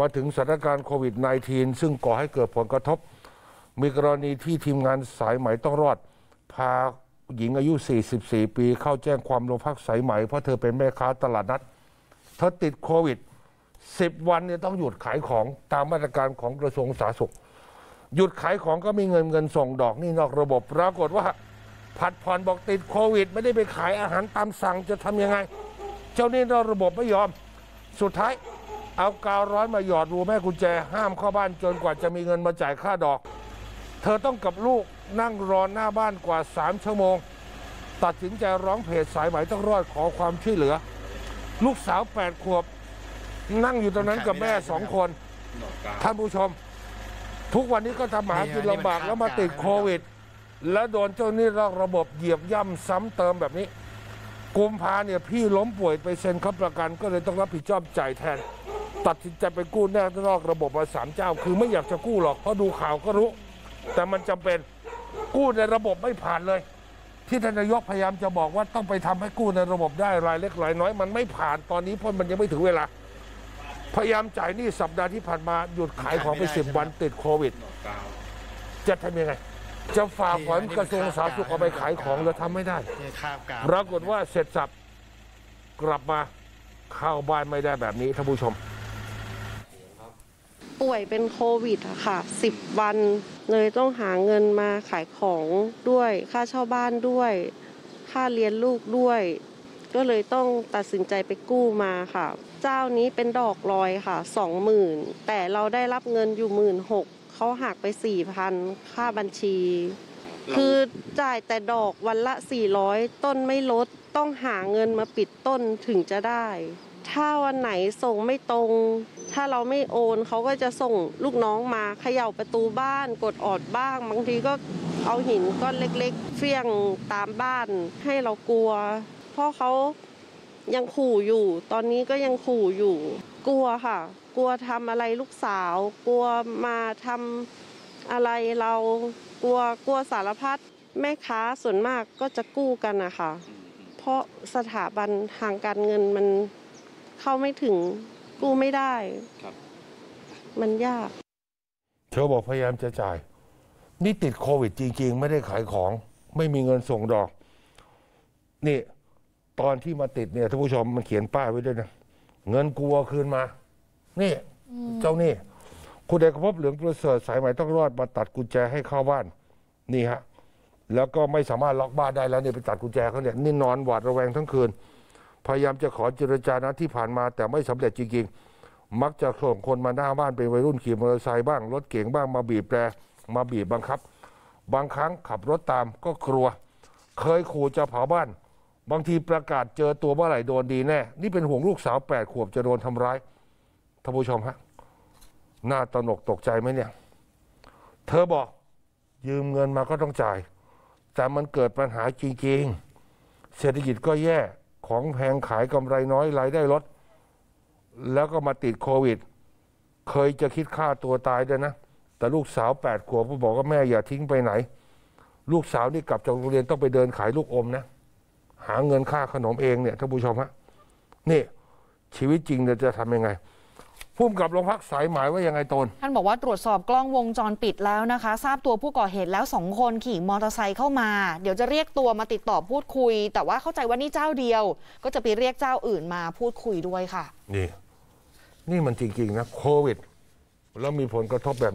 มาถึงสถานการณ์โควิด -19 ซึ่งก่อให้เกิดผลกระทบมีกรณีที่ทีมงานสายไหมต้องรอดพาหญิงอายุ44ปีเข้าแจ้งความโรงพักสายไหมเพราะเธอเป็นแม่ค้าตลาดนัดเธอติดโควิด10 วันเนี่ยต้องหยุดขายของตามมาตรการของกระทรวงสาธารณสุขหยุดขายของก็มีเงินส่งดอกนี่นอกระบบปรากฏว่าผัดผ่อนบอกติดโควิดไม่ได้ไปขายอาหารตามสั่งจะทำยังไงเจ้านี่นอกระบบไม่ยอมสุดท้ายเอากาวร้อนมาหยอดรูแม่กุญแจห้ามเข้าบ้านจนกว่าจะมีเงินมาจ่ายค่าดอกเธอต้องกับลูกนั่งรอหน้าบ้านกว่า3ชั่วโมงตัดสินใจร้องเพจสายไหมต้องรอดขอความช่วยเหลือลูกสาว8 ขวบนั่งอยู่ตรงนั้นกับแม่2 คนท่านผู้ชมทุกวันนี้ก็ทำหากินลำบากแล้วมาติดโควิดแล้วโดนเจ้าหนี้นอกระบบเหยียบย่ำซ้ำเติมแบบนี้กุมภาเนี่ยพี่ล้มป่วยไปเซ็นค้ำประกันก็เลยต้องรับผิดชอบจ่ายแทนตัดสินใจไปกู้แน่นอกระบบมา3 เจ้าคือไม่อยากจะกู้หรอกเพราะดูข่าวก็รู้แต่มันจำเป็นกู้ในระบบไม่ผ่านเลยที่ท่านนายกพยายามจะบอกว่าต้องไปทำให้กู้ในระบบได้รายเล็กรายน้อยมันไม่ผ่านตอนนี้เพราะมันยังไม่ถึงเวลาพยายามจ่ายหนี้สัปดาห์ที่ผ่านมาหยุดขายของไป10 วันติดโควิดจะทำยังไงจะฝ่าฝืนกระทรวงสาธารณสุขเอาไปขายของแล้วทำไม่ได้ปรากฏว่าเสร็จสับกลับมาเข้าบ้านไม่ได้แบบนี้ท่านผู้ชมป่วยเป็นโควิดค่ะ10 วันเลยต้องหาเงินมาขายของด้วยค่าเช่าบ้านด้วยค่าเลี้ยงลูกด้วยก็เลยต้องตัดสินใจไปกู้มาค่ะเจ้านี้เป็นดอกลอยค่ะ 20,000 แต่เราได้รับเงินอยู่ 16,000เขาหักไป 4,000 ค่าบัญชีคือจ่ายแต่ดอกวันละ400ต้นไม่ลดต้องหาเงินมาปิดต้นถึงจะได้ถ้าวันไหนส่งไม่ตรงถ้าเราไม่โอนเขาก็จะส่งลูกน้องมาเขย่าประตูบ้านกดออดบ้างบางทีก็เอาหินก้อนเล็กๆเฟี้ยงตามบ้านให้เรากลัวเพราะเขายังขู่อยู่ตอนนี้ก็ยังขู่อยู่กลัวค่ะกลัวทำอะไรลูกสาวกลัวมาทำอะไรเรากลัวสารพัดแม่ค้าส่วนมากก็จะกู้กันนะคะเพราะสถาบันทางการเงินมันเข้าไม่ถึงกู้ไม่ได้มันยากเธอบอกพยายามจะจ่ายนี่ติดโควิดจริงๆไม่ได้ขายของไม่มีเงินส่งดอกนี่ตอนที่มาติดเนี่ยท่านผู้ชมมันเขียนป้ายไว้ด้วยนะเงินกลัวคืนมานี่เจ้านี่คุณเอกภพเหลืองประเสริฐสายไหมต้องรอดมาตัดกุญแจให้เข้าบ้านนี่ฮะแล้วก็ไม่สามารถล็อกบ้านได้แล้วเนี่ยไปตัดกุญแจเขาเนี่ยนี่นอนหวาดระแวงทั้งคืนพยายามจะขอเจรจานะที่ผ่านมาแต่ไม่สำเร็จจริงๆมักจะส่งคนมาหน้าบ้านเป็นวัยรุ่นขี่มอเตอร์ไซค์บ้างรถเก๋งบ้างมาบีบแตรมาบีบบังคับบางครั้งขับรถตามก็กลัวเคยขู่จะเผาบ้านบางทีประกาศเจอตัวเมื่อไหร่โดนดีแน่นี่เป็นห่วงลูกสาว8 ขวบจะโดนทำร้ายท่านผู้ชมฮะน่าตระหนกตกใจไหมเนี่ยเธอบอกยืมเงินมาก็ต้องจ่ายแต่มันเกิดปัญหาจริงๆเศรษฐกิจก็แย่ของแพงขายกำไรน้อยรายได้ลดแล้วก็มาติดโควิดเคยจะคิดฆ่าตัวตายด้วยนะแต่ลูกสาว8 ขวบก็บอกว่าแม่อย่าทิ้งไปไหนลูกสาวนี่กลับจากโรงเรียนต้องไปเดินขายลูกอมนะหาเงินค่าขนมเองเนี่ยท่านผู้ชมฮะนี่ชีวิตจริงเนี่ยจะทำยังไงผู้กำกับโรงพักสายไหมว่ายังไงตนท่านบอกว่าตรวจสอบกล้องวงจรปิดแล้วนะคะทราบตัวผู้ก่อเหตุแล้ว2 คนขี่มอเตอร์ไซค์เข้ามาเดี๋ยวจะเรียกตัวมาติดต่อพูดคุยแต่ว่าเข้าใจว่านี่เจ้าเดียวก็จะไปเรียกเจ้าอื่นมาพูดคุยด้วยค่ะนี่มันจริงๆนะโควิดแล้วมีผลกระทบแบบ